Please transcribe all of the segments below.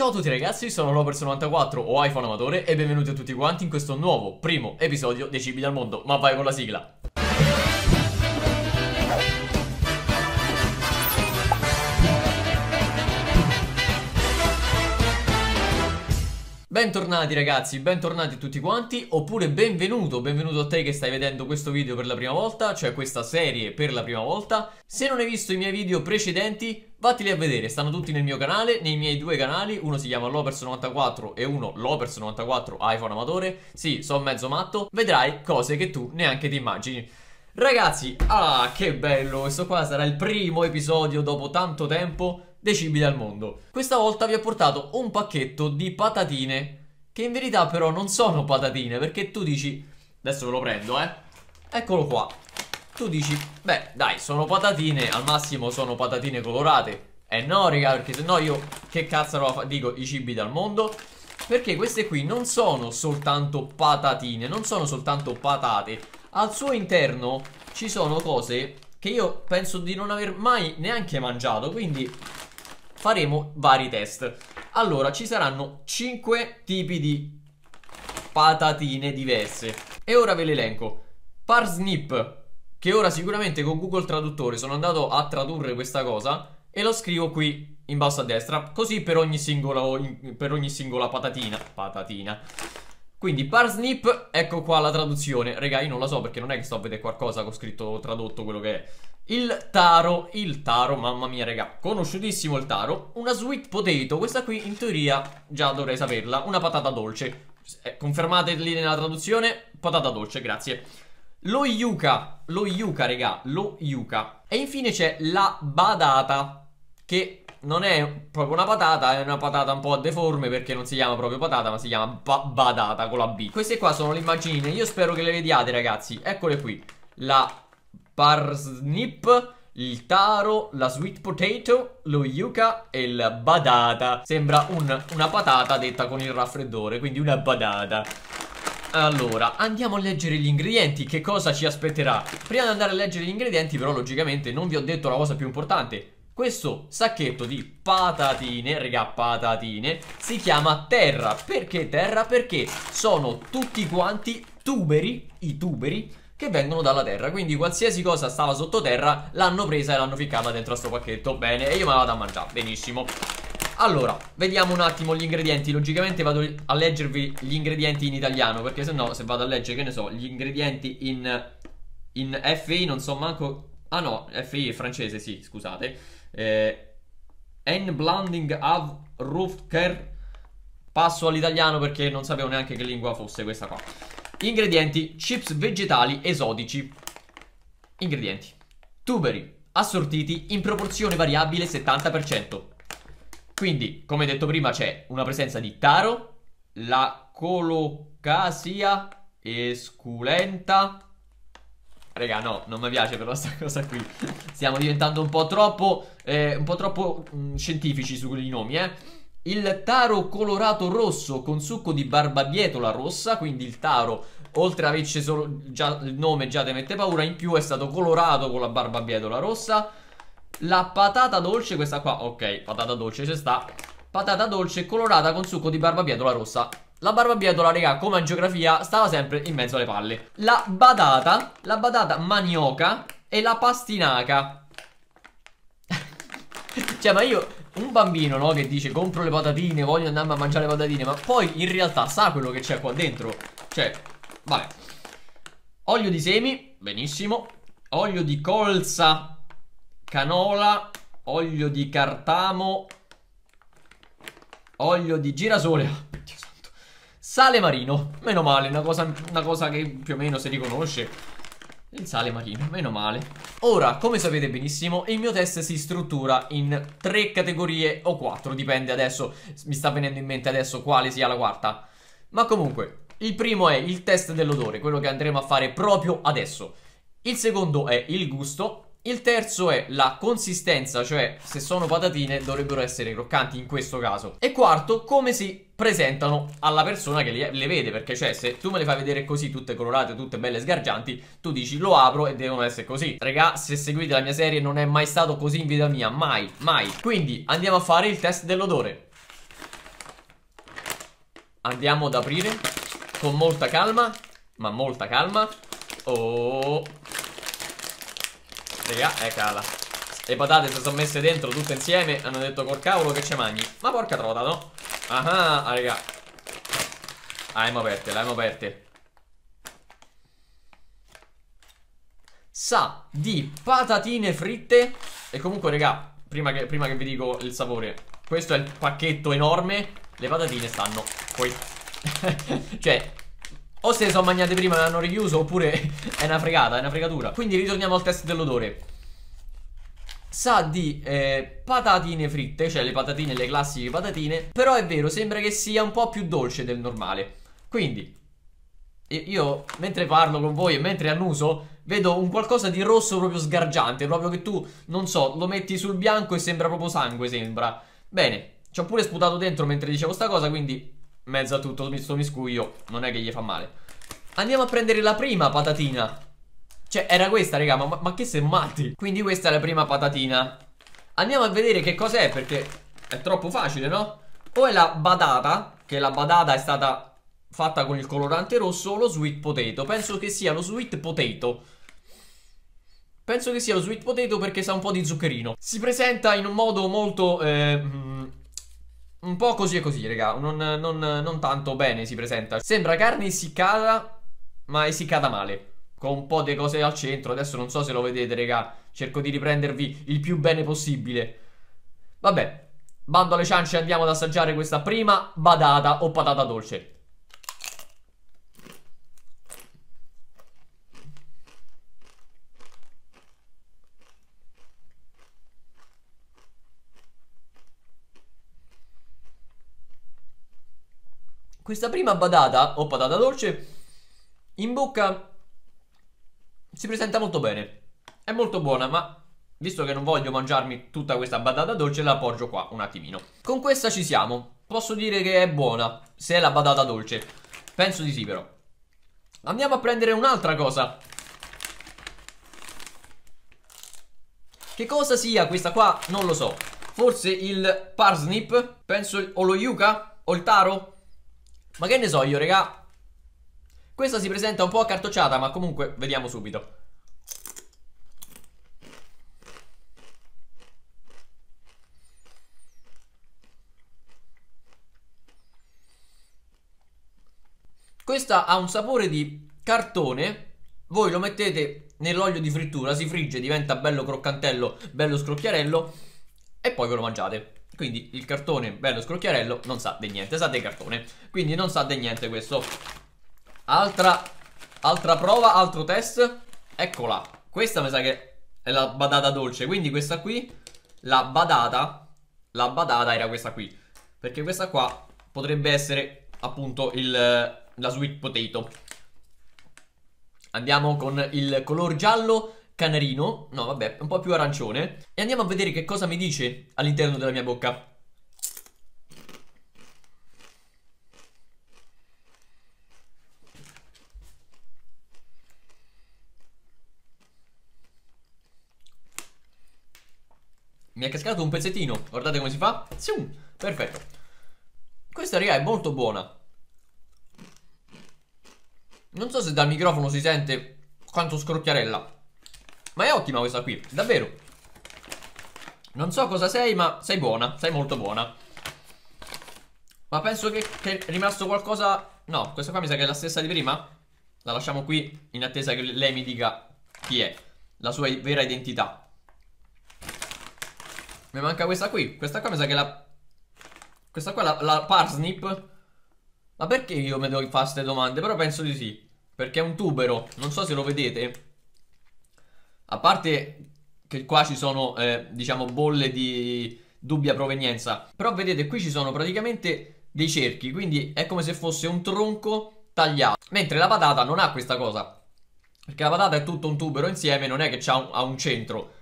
Ciao a tutti ragazzi, sono Lopers94 o iPhone Amatore e benvenuti a tutti quanti in questo nuovo primo episodio dei Cibi dal Mondo. Ma vai con la sigla! Bentornati ragazzi, bentornati tutti quanti, oppure benvenuto a te che stai vedendo questo video per la prima volta, cioè questa serie per la prima volta. Se non hai visto i miei video precedenti, vatteli a vedere, stanno tutti nel mio canale, nei miei due canali, uno si chiama Lopers94 e uno Lopers94 iPhone Amatore, sì, sono mezzo matto, vedrai cose che tu neanche ti immagini. Ragazzi, ah che bello, questo qua sarà il primo episodio dopo tanto tempo dei cibi dal mondo. Questa volta vi ho portato un pacchetto di patatine, che in verità però non sono patatine, perché tu dici, adesso ve lo prendo eccolo qua. Tu dici, beh dai, sono patatine, al massimo sono patatine colorate. Eh no raga, perché sennò io che cazzo dico i cibi dal mondo, perché queste qui non sono soltanto patatine, non sono soltanto patate. Al suo interno ci sono cose che io penso di non aver mai neanche mangiato, quindi faremo vari test. Allora, ci saranno 5 tipi di patatine diverse e ora ve le elenco. Parsnip, che ora sicuramente con Google Traduttore sono andato a tradurre questa cosa e lo scrivo qui in basso a destra, così per ogni singola patatina. Quindi parsnip, ecco qua la traduzione. Raga, io non la so perché non è che sto a vedere qualcosa che ho scritto tradotto quello che è. Il taro, mamma mia raga, conosciutissimo il taro. Una sweet potato, questa qui in teoria già dovrei saperla, una patata dolce. Confermateli nella traduzione, patata dolce, grazie. Lo yuca raga, lo yuca. E infine c'è la badata, che non è proprio una patata, è una patata un po' deforme perché non si chiama proprio patata ma si chiama badata con la B. Queste qua sono le immaginine, io spero che le vediate ragazzi, eccole qui. La parsnip, il taro, la sweet potato, lo yuca e la badata. Sembra una patata detta con il raffreddore, quindi una badata. Allora, andiamo a leggere gli ingredienti, che cosa ci aspetterà. Prima di andare a leggere gli ingredienti però logicamente non vi ho detto la cosa più importante. Questo sacchetto di patatine, raga, patatine, si chiama terra. Perché terra? Perché sono tutti quanti i tuberi che vengono dalla terra, quindi qualsiasi cosa stava sottoterra l'hanno presa e l'hanno ficcata dentro a sto pacchetto. Bene, e io me la vado a mangiare, benissimo. Allora, vediamo un attimo gli ingredienti. Logicamente vado a leggervi gli ingredienti in italiano, perché se no, se vado a leggere, che ne so, gli ingredienti in FI non so manco. Ah no, FI è francese, sì, scusate. Blending of Rufker. Passo all'italiano perché non sapevo neanche che lingua fosse questa qua. Ingredienti: chips vegetali esotici. Ingredienti: tuberi assortiti in proporzione variabile 70%. Quindi, come detto prima, c'è una presenza di taro, la Colocasia esculenta. Raga, no, non mi piace però sta cosa qui. Stiamo diventando un po' troppo scientifici sui nomi, Il taro colorato rosso con succo di barbabietola rossa, quindi il taro, oltre ad averci solo già il nome già te mette paura, in più è stato colorato con la barbabietola rossa. La patata dolce, questa qua, ok, patata dolce ci sta. Patata dolce colorata con succo di barbabietola rossa. La barbabietola, raga, come in geografia, stava sempre in mezzo alle palle. La badata manioca e la pastinaca. Cioè, ma io, un bambino, no, che dice compro le patatine, voglio andare a mangiare le patatine, ma poi in realtà sa quello che c'è qua dentro. Cioè, vabbè. Olio di semi, benissimo. Olio di colza, canola, olio di cartamo, olio di girasole. Sale marino, meno male, una cosa che più o meno si riconosce. Il sale marino, meno male. Ora, come sapete benissimo, il mio test si struttura in 3 categorie o 4, dipende adesso, mi sta venendo in mente adesso quale sia la quarta. Ma comunque, il primo è il test dell'odore, quello che andremo a fare proprio adesso. Il secondo è il gusto. Il terzo è la consistenza, cioè se sono patatine dovrebbero essere croccanti in questo caso. E quarto, come si presentano alla persona che le vede, perché cioè se tu me le fai vedere così tutte colorate, tutte belle sgargianti, tu dici lo apro e devono essere così. Raga, se seguite la mia serie non è mai stato così in vita mia, mai, mai. Quindi andiamo a fare il test dell'odore. Andiamo ad aprire con molta calma, ma molta calma. Oh, raga, eccola. Le patate si sono messe dentro tutte insieme. Hanno detto col cavolo che ci mangi. Ma porca trota, no? Ah, raga. Abbiamo aperte, l'abbiamo aperte. Sa di patatine fritte. E comunque, raga, prima che vi dico il sapore, questo è il pacchetto enorme. Le patatine stanno qui. Cioè, o se le sono mangiate prima e le hanno richiuso, oppure è una fregata, è una fregatura. Quindi ritorniamo al test dell'odore. Sa di patatine fritte, cioè le patatine, le classiche patatine. Però è vero, sembra che sia un po' più dolce del normale. Quindi io, mentre parlo con voi e mentre annuso, vedo un qualcosa di rosso proprio sgargiante, proprio che tu, non so, lo metti sul bianco e sembra proprio sangue, sembra. Bene, ci ho pure sputato dentro mentre dicevo sta cosa, quindi mezzo a tutto sto miscuglio, non è che gli fa male. Andiamo a prendere la prima patatina. Cioè, era questa, raga, ma che siamo matti? Quindi questa è la prima patatina. Andiamo a vedere che cos'è, perché è troppo facile, no? O è la batata, che la batata è stata fatta con il colorante rosso, o lo sweet potato. Penso che sia lo sweet potato. Penso che sia lo sweet potato perché sa un po' di zuccherino. Si presenta in un modo molto un po' così e così, raga. Non tanto bene si presenta. Sembra carne essiccata, ma essiccata male, con un po' di cose al centro. Adesso non so se lo vedete, raga. Cerco di riprendervi il più bene possibile. Vabbè, bando alle ciance, andiamo ad assaggiare questa prima batata o patata dolce. Questa prima batata o patata dolce in bocca si presenta molto bene, è molto buona, ma visto che non voglio mangiarmi tutta questa batata dolce la appoggio qua un attimino. Con questa ci siamo, posso dire che è buona, se è la batata dolce, penso di sì però. Andiamo a prendere un'altra cosa. Che cosa sia questa qua non lo so, forse il parsnip, penso, o lo yuca o il taro. Ma che ne so io, raga. Questa si presenta un po' accartocciata, ma comunque vediamo subito. Questa ha un sapore di cartone. Voi lo mettete nell'olio di frittura, si frigge, diventa bello croccantello, bello scrocchiarello, e poi ve lo mangiate. Quindi il cartone bello scrocchiarello non sa di niente, sa di cartone. Quindi non sa di niente questo. Altra prova, altro test. Eccola. Questa mi sa che è la batata dolce. Quindi questa qui, la batata era questa qui. Perché questa qua potrebbe essere appunto la sweet potato. Andiamo con il color giallo canarino, no vabbè, un po' più arancione, e andiamo a vedere che cosa mi dice all'interno della mia bocca. Mi è cascato un pezzettino, guardate come si fa. Sium, perfetto. Questa, raga, è molto buona. Non so se dal microfono si sente quanto scrocchiarella, ma è ottima questa qui, davvero. Non so cosa sei, ma sei buona, sei molto buona. Ma penso che è rimasto qualcosa. No, questa qua mi sa che è la stessa di prima. La lasciamo qui in attesa che lei mi dica chi è, la sua vera identità. Mi manca questa qui. Questa qua mi sa che è la... questa qua è la parsnip. Ma perché io mi devo fare queste domande? Però penso di sì, perché è un tubero, non so se lo vedete. A parte che qua ci sono, diciamo, bolle di dubbia provenienza. Però vedete, qui ci sono praticamente dei cerchi, quindi è come se fosse un tronco tagliato. Mentre la patata non ha questa cosa, perché la patata è tutto un tubero insieme, non è che ha un centro.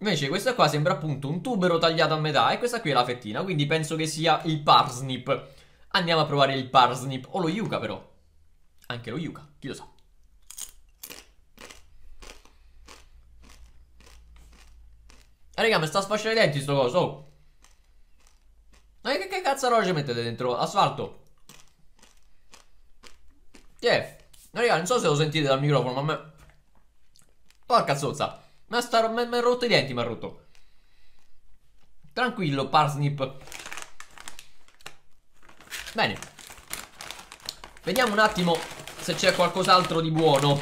Invece questa qua sembra appunto un tubero tagliato a metà, e questa qui è la fettina, quindi penso che sia il parsnip. Andiamo a provare il parsnip, o lo yuca però. Anche lo yuca, chi lo sa. Raga, mi sta sfasciando i denti sto coso. Ma che cazzo ci mettete dentro? Asfalto? Raga, non so se lo sentite dal microfono, ma me... porca zozza, ma mi ha rotto i denti, mi ha rotto. Tranquillo, Parsnip. Bene, vediamo un attimo se c'è qualcos'altro di buono.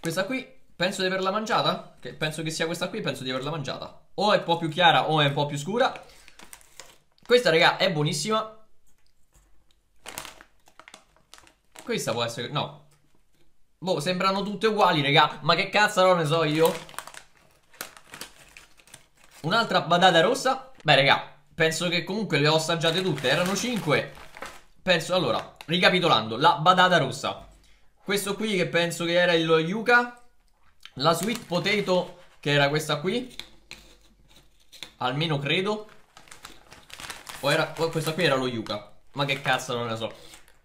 Questa qui penso di averla mangiata, che penso che sia questa qui, penso di averla mangiata. O è un po' più chiara o è un po' più scura. Questa, raga, è buonissima. Questa può essere... no, boh, sembrano tutte uguali, raga. Ma che cazzo, non ne so io. Un'altra patata rossa. Beh, raga, penso che comunque le ho assaggiate tutte. Erano 5. Penso, allora, ricapitolando, la patata rossa, questo qui che penso che era il yuca, la sweet potato che era questa qui, almeno credo, o era, o questa qui era lo yuca. Ma che cazzo, non ne so.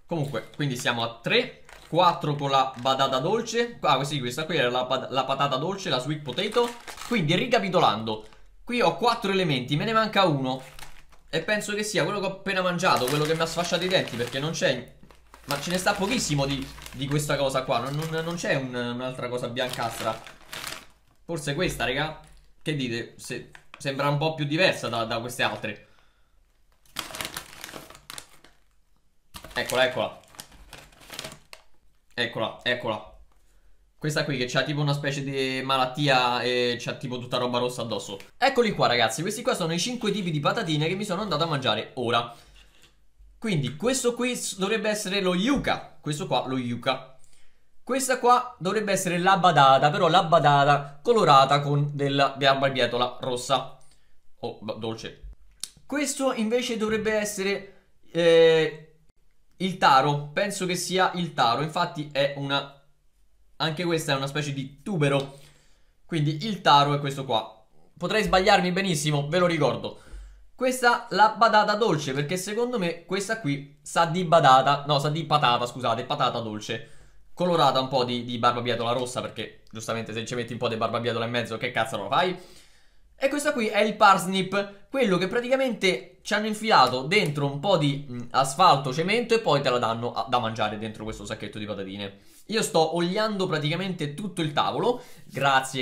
Comunque, quindi siamo a 3, 4 con la patata dolce. Ah, sì, questa qui era la patata dolce, la sweet potato. Quindi, ricapitolando, qui ho 4 elementi, me ne manca uno. E penso che sia quello che ho appena mangiato, quello che mi ha sfasciato i denti, perché non c'è... ma ce ne sta pochissimo di questa cosa qua. Non c'è un'altra cosa biancastra. Forse questa, raga. Che dite? Sembra un po' più diversa da queste altre. Eccola, eccola. Eccola, eccola. Questa qui che c'ha tipo una specie di malattia e c'ha tipo tutta roba rossa addosso. Eccoli qua, ragazzi. Questi qua sono i 5 tipi di patatine che mi sono andato a mangiare ora. Quindi questo qui dovrebbe essere lo yuca. Questo qua lo yuca. Questa qua dovrebbe essere la patata, però la patata colorata con della barbabietola rossa. Oh, dolce. Questo invece dovrebbe essere... il taro, penso che sia il taro, infatti è una... anche questa è una specie di tubero. Quindi il taro è questo qua. Potrei sbagliarmi benissimo, ve lo ricordo. Questa la patata dolce, perché secondo me questa qui sa di patata, no, sa di patata, scusate, patata dolce. Colorata un po' di barbabietola rossa, perché giustamente se ci metti un po' di barbabietola in mezzo che cazzo lo fai? E questo qui è il parsnip, quello che praticamente ci hanno infilato dentro un po' di asfalto, cemento, e poi te la danno da mangiare dentro questo sacchetto di patatine. Io sto oliando praticamente tutto il tavolo. Grazie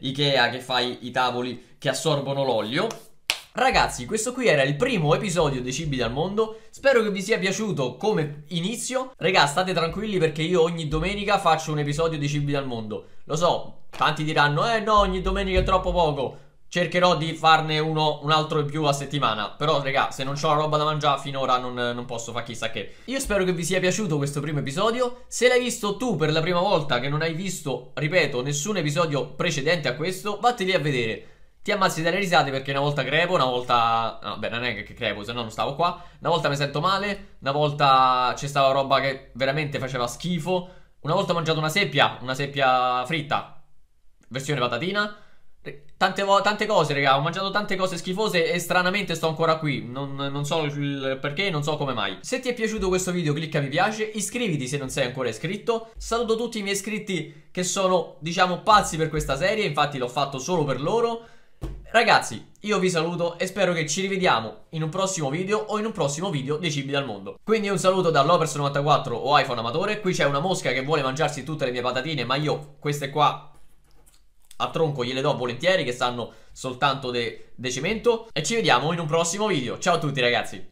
Ikea che fai i tavoli che assorbono l'olio. Ragazzi, questo qui era il primo episodio dei Cibi dal Mondo. Spero che vi sia piaciuto come inizio. Raga, state tranquilli perché io ogni domenica faccio un episodio dei Cibi dal Mondo. Lo so, tanti diranno, eh no, ogni domenica è troppo poco. Cercherò di farne un altro in più a settimana. Però, raga, se non ho la roba da mangiare finora non posso fare chissà che. Io spero che vi sia piaciuto questo primo episodio. Se l'hai visto tu per la prima volta, che non hai visto, ripeto, nessun episodio precedente a questo, vatteli a vedere. Ti ammazzi dalle risate perché una volta crepo, una volta... no, beh, non è che crepo, se no non stavo qua. Una volta mi sento male, una volta c'è stata roba che veramente faceva schifo. Una volta ho mangiato una seppia fritta, versione patatina. Tante cose, raga, ho mangiato tante cose schifose e stranamente sto ancora qui. Non so il perché, non so come mai. Se ti è piaciuto questo video clicca mi piace, iscriviti se non sei ancora iscritto. Saluto tutti i miei iscritti che sono, diciamo, pazzi per questa serie, infatti l'ho fatto solo per loro. Ragazzi, io vi saluto e spero che ci rivediamo in un prossimo video o in un prossimo video dei Cibi dal Mondo. Quindi un saluto da Lopers94 o iPhone Amatore. Qui c'è una mosca che vuole mangiarsi tutte le mie patatine, ma io queste qua... a tronco gliele do volentieri, che stanno soltanto de cemento. E ci vediamo in un prossimo video. Ciao a tutti, ragazzi.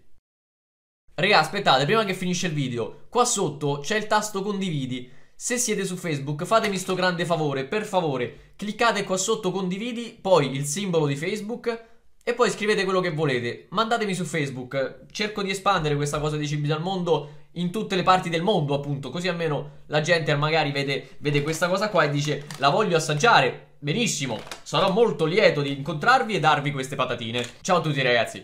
Raga, aspettate, prima che finisce il video, qua sotto c'è il tasto condividi. Se siete su Facebook fatemi sto grande favore, per favore cliccate qua sotto condividi, poi il simbolo di Facebook, e poi scrivete quello che volete. Mandatemi su Facebook, cerco di espandere questa cosa di Cibi dal Mondo in tutte le parti del mondo, appunto, così almeno la gente magari vede questa cosa qua e dice la voglio assaggiare. Benissimo, sarò molto lieto di incontrarvi e darvi queste patatine. Ciao a tutti, ragazzi.